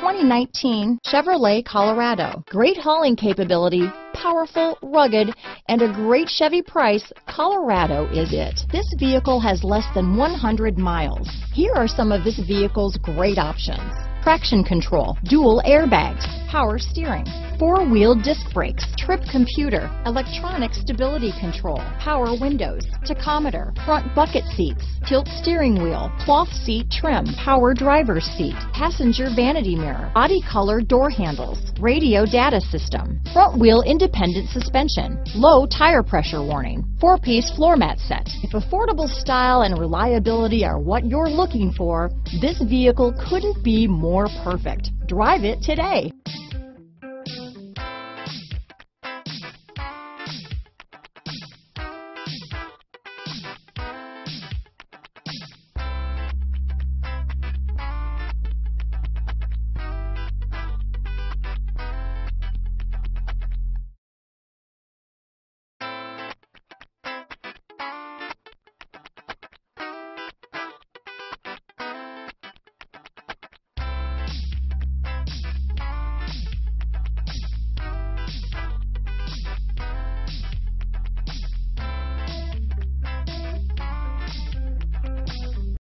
2019 Chevrolet Colorado. Great hauling capability, powerful, rugged, and a great Chevy price. Colorado is it. This vehicle has less than 100 miles. Here are some of this vehicle's great options. Traction control, dual airbags, power steering, four-wheel disc brakes, trip computer, electronic stability control, power windows, tachometer, front bucket seats, tilt steering wheel, cloth seat trim, power driver's seat, passenger vanity mirror, body color door handles, radio data system, front wheel independent suspension, low tire pressure warning, four-piece floor mat set. If affordable style and reliability are what you're looking for, this vehicle couldn't be more perfect. Drive it today.